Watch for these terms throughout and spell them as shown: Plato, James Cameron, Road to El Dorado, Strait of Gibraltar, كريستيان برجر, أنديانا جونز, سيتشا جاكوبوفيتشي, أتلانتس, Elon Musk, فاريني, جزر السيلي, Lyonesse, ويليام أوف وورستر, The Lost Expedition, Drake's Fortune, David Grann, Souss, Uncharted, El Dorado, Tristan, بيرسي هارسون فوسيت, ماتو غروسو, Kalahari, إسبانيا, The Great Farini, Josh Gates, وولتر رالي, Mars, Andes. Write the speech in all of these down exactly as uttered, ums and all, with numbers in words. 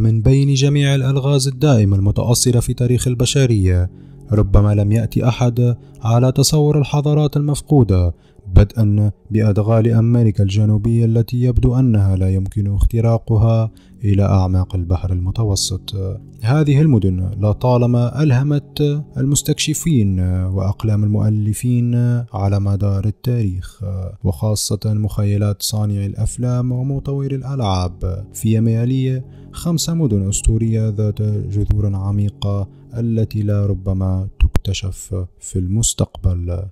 ومن بين جميع الألغاز الدائمة المتأصلة في تاريخ البشرية، ربما لم يأتي أحد على تصور الحضارات المفقودة، بدءا بأدغال أمريكا الجنوبية التي يبدو أنها لا يمكن اختراقها إلى أعماق البحر المتوسط. هذه المدن لطالما ألهمت المستكشفين وأقلام المؤلفين على مدار التاريخ، وخاصة مخيلات صانع الأفلام ومطور الألعاب. في يميالية خمس مدن أسطورية ذات جذور عميقة التي لا ربما تكتشف في المستقبل.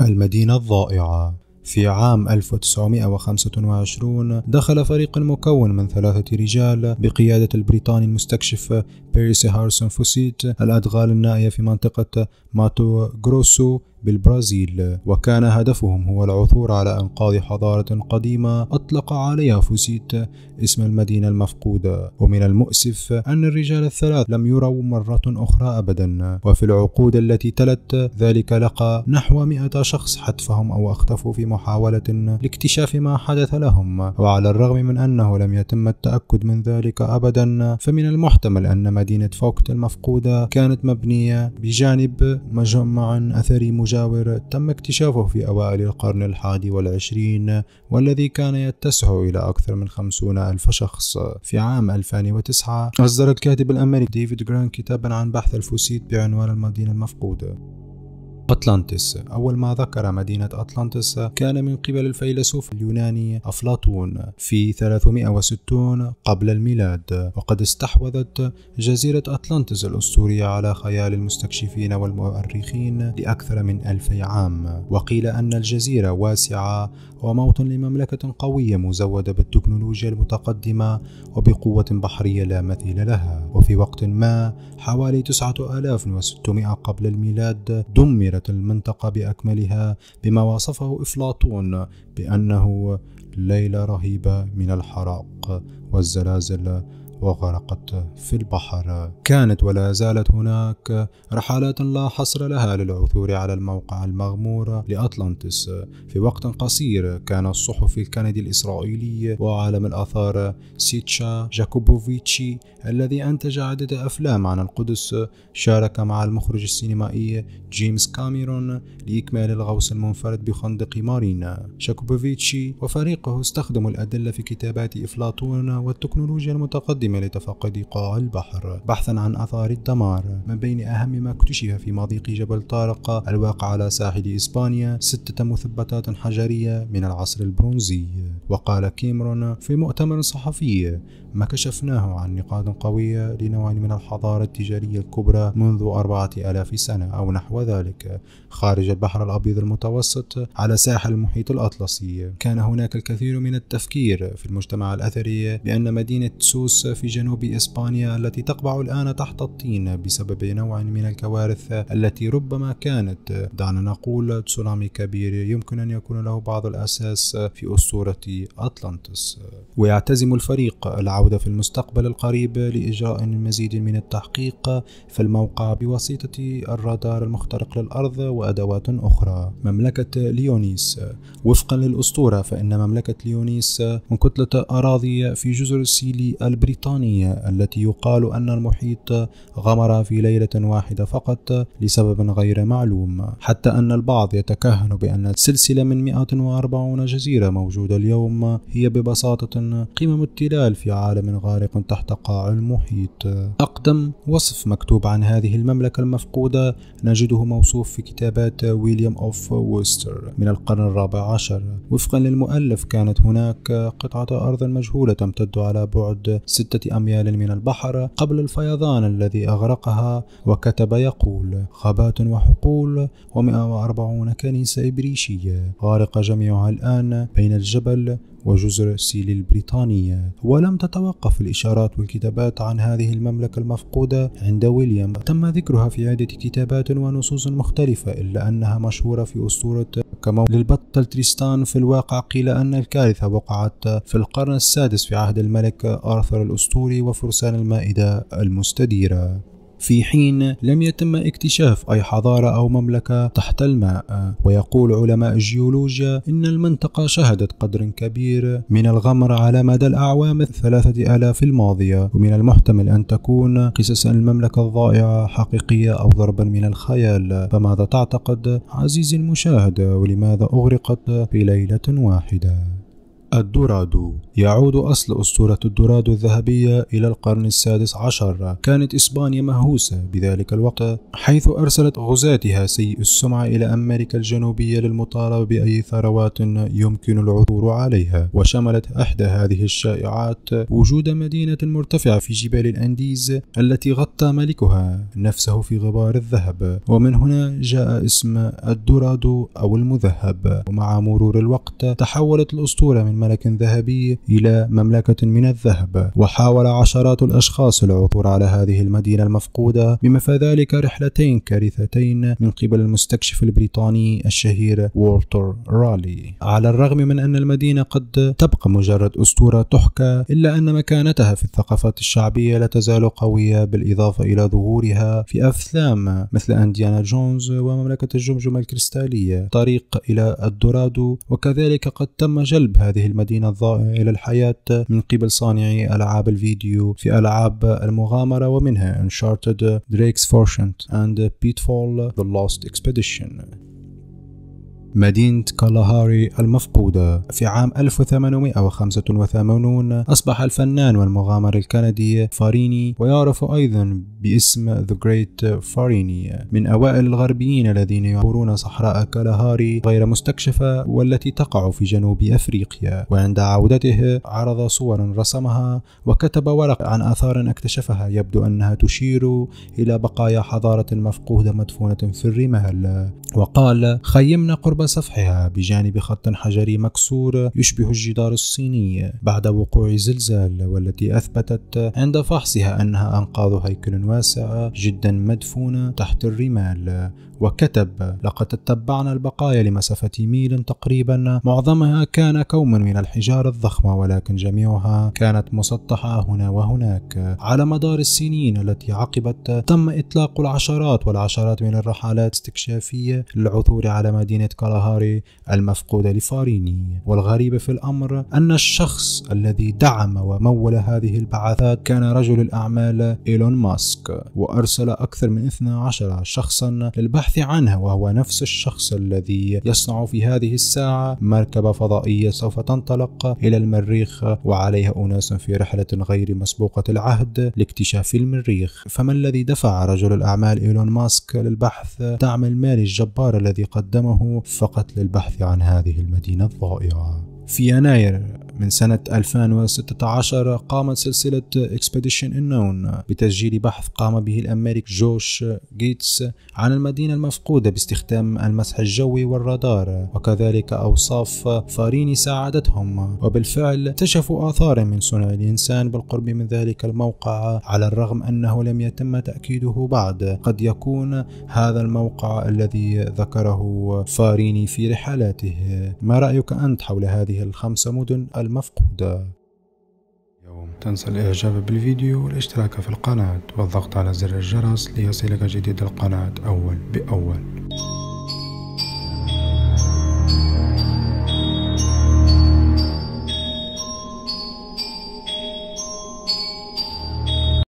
المدينة الضائعة. في عام ألف وتسعمائة وخمسة وعشرين دخل فريق مكون من ثلاثة رجال بقيادة البريطاني المستكشف بيرسي هارسون فوسيت الأدغال النائية في منطقة ماتو غروسو بالبرازيل، وكان هدفهم هو العثور على إنقاذ حضارة قديمة أطلق عليها فوسيت اسم المدينة المفقودة. ومن المؤسف أن الرجال الثلاث لم يروا مرة أخرى أبدا، وفي العقود التي تلت ذلك لقى نحو مئة شخص حتفهم أو اختفوا في محاولة لاكتشاف ما حدث لهم. وعلى الرغم من أنه لم يتم التأكد من ذلك أبدا، فمن المحتمل أن مدينة فوكت المفقودة كانت مبنية بجانب مجمع أثري مجدد مجاور تم اكتشافه في أوائل القرن الحادي والعشرين، والذي كان يتسع إلى أكثر من خمسون ألف شخص. في عام ألفين وتسعة أصدر الكاتب الأمريكي ديفيد جران كتابا عن بحث الفوسيت بعنوان المدينة المفقودة. أتلانتس. أول ما ذكر مدينة أتلانتس كان من قبل الفيلسوف اليوناني أفلاطون في ثلاثمائة وستين قبل الميلاد، وقد استحوذت جزيرة أتلانتس الأسطورية على خيال المستكشفين والمؤرخين لأكثر من ألفي عام، وقيل أن الجزيرة واسعة وموطن لمملكة قوية مزودة بالتكنولوجيا المتقدمة وبقوة بحرية لا مثيل لها. وفي وقت ما حوالي تسعة آلاف وستمائة قبل الميلاد دمرت المنطقة بأكملها بما وصفه أفلاطون بأنه ليلة رهيبة من الحرائق والزلازل وغرقت في البحر. كانت ولا زالت هناك رحلات لا حصر لها للعثور على الموقع المغمور لأتلانتس. في وقت قصير كان الصحفي الكندي الإسرائيلي وعالم الآثار سيتشا جاكوبوفيتشي الذي أنتج عدة أفلام عن القدس شارك مع المخرج السينمائي جيمس كاميرون لإكمال الغوص المنفرد بخندق مارينا. جاكوبوفيتشي وفريقه استخدموا الأدلة في كتابات أفلاطون والتكنولوجيا المتقدمة لتفقد قاع البحر بحثا عن آثار الدمار. من بين أهم ما اكتشف في مضيق جبل طارق الواقع على ساحل إسبانيا ستة مثبتات حجرية من العصر البرونزي. وقال كاميرون في مؤتمر صحفي: ما كشفناه عن نقاط قوية لنوع من الحضارة التجارية الكبرى منذ أربعة آلاف سنة أو نحو ذلك خارج البحر الأبيض المتوسط على ساحل المحيط الأطلسي. كان هناك الكثير من التفكير في المجتمع الأثري بأن مدينة سوس في جنوب إسبانيا التي تقبع الآن تحت الطين بسبب نوع من الكوارث التي ربما كانت، دعنا نقول، تسونامي كبير يمكن أن يكون له بعض الأساس في أسطورة أتلانتس. ويعتزم الفريق العودة في المستقبل القريب لإجراء مزيد من التحقيق في الموقع بواسطة الرادار المخترق للأرض وأدوات أخرى. مملكة ليونيس. وفقا للأسطورة فإن مملكة ليونيس من كتلة أراضي في جزر السيلي البريطانية التي يقال أن المحيط غمر في ليلة واحدة فقط لسبب غير معلوم، حتى أن البعض يتكهن بأن سلسلة من مئة وأربعين جزيرة موجودة اليوم هي ببساطة قمم التلال في عالم غارق تحت قاع المحيط. أقدم وصف مكتوب عن هذه المملكة المفقودة نجده موصوف في كتابات ويليام أوف وورستر من القرن الرابع عشر. وفقا للمؤلف كانت هناك قطعة أرض مجهولة تمتد على بعد ستة أميال من البحر قبل الفيضان الذي أغرقها، وكتب يقول: غابات وحقول ومئة وأربعين كنيسة إبريشية غارقة جميعها الآن بين الجبل وجزر سيلي البريطانية. ولم تتوقف الإشارات والكتابات عن هذه المملكة المفقودة عند ويليام، تم ذكرها في عدة كتابات ونصوص مختلفة، إلا أنها مشهورة في أسطورة كما للبطل تريستان. في الواقع قيل أن الكارثة وقعت في القرن السادس في عهد الملك آرثر الأسطوري وفرسان المائدة المستديرة. في حين لم يتم اكتشاف أي حضارة أو مملكة تحت الماء. ويقول علماء الجيولوجيا إن المنطقة شهدت قدر كبير من الغمر على مدى الأعوام الثلاثة آلاف الماضية، ومن المحتمل أن تكون قصص المملكة الضائعة حقيقية أو ضربا من الخيال. فماذا تعتقد عزيزي المشاهد، ولماذا أغرقت في ليلة واحدة؟ الدورادو. يعود أصل أسطورة الدورادو الذهبية إلى القرن السادس عشر. كانت إسبانيا مهووسة بذلك الوقت، حيث أرسلت غزاتها سيء السمعة إلى أمريكا الجنوبية للمطالبة بأي ثروات يمكن العثور عليها. وشملت إحدى هذه الشائعات وجود مدينة مرتفعة في جبال الأنديز التي غطى ملكها نفسه في غبار الذهب، ومن هنا جاء اسم الدورادو أو المذهب. ومع مرور الوقت تحولت الأسطورة من ملك ذهبي إلى مملكة من الذهب، وحاول عشرات الأشخاص العثور على هذه المدينة المفقودة، بما في ذلك رحلتين كارثتين من قبل المستكشف البريطاني الشهير وولتر رالي. على الرغم من أن المدينة قد تبقى مجرد أسطورة تحكى، إلا أن مكانتها في الثقافات الشعبية لا تزال قوية، بالإضافة إلى ظهورها في أفلام مثل أنديانا جونز ومملكة الجمجمة الكريستالية، طريق إلى الدورادو. وكذلك قد تم جلب هذه المدينة الضائعة إلى الحياة من قبل صانعي ألعاب الفيديو في ألعاب المغامرة، ومنها Uncharted, Drake's Fortune and Pitfall, The Lost Expedition. مدينة كالاهاري المفقودة. في عام ألف وثمانمئة وخمسة وثمانين أصبح الفنان والمغامر الكندي فاريني، ويعرف أيضا باسم The Great Farini، من أوائل الغربيين الذين يعبرون صحراء كالاهاري غير مستكشفة، والتي تقع في جنوب أفريقيا. وعند عودته عرض صورا رسمها، وكتب ورق عن آثار اكتشفها يبدو أنها تشير إلى بقايا حضارة مفقودة مدفونة في الرمال. وقال: خيمنا قرب صفحها بجانب خط حجري مكسور يشبه الجدار الصيني بعد وقوع زلزال، والتي أثبتت عند فحصها أنها أنقاض هيكل واسع جدا مدفون تحت الرمال. وكتب: لقد تتبعنا البقايا لمسافة ميل تقريبا، معظمها كان كوما من الحجارة الضخمة، ولكن جميعها كانت مسطحة هنا وهناك. على مدار السنين التي عقبت تم إطلاق العشرات والعشرات من الرحلات الاستكشافية للعثور على مدينة كالاهاري المفقودة لفاريني. والغريب في الأمر أن الشخص الذي دعم ومول هذه البعثات كان رجل الأعمال إيلون ماسك، وأرسل أكثر من اثني عشر شخصا للبحث عنها، وهو نفس الشخص الذي يصنع في هذه الساعة مركبة فضائية سوف تنطلق إلى المريخ، وعليها أناس في رحلة غير مسبوقة العهد لاكتشاف المريخ. فما الذي دفع رجل الأعمال إيلون ماسك للبحث دعم المالي الجبار الذي قدمه فقط للبحث عن هذه المدينة الضائعة؟ في يناير من سنة ألفين وستة عشر قامت سلسلة Expedition Unknown بتسجيل بحث قام به الأمريكي جوش جيتس عن المدينة المفقودة باستخدام المسح الجوي والرادار، وكذلك أوصاف فاريني ساعدتهم. وبالفعل اكتشفوا آثار من صنع الإنسان بالقرب من ذلك الموقع، على الرغم أنه لم يتم تأكيده بعد. قد يكون هذا الموقع الذي ذكره فاريني في رحلاته. ما رأيك أنت حول هذه الخمسة مدن المفقودة؟ يوم تنسى الإعجاب بالفيديو والاشتراك في القناة والضغط على زر الجرس ليصلك جديد القناة أول بأول.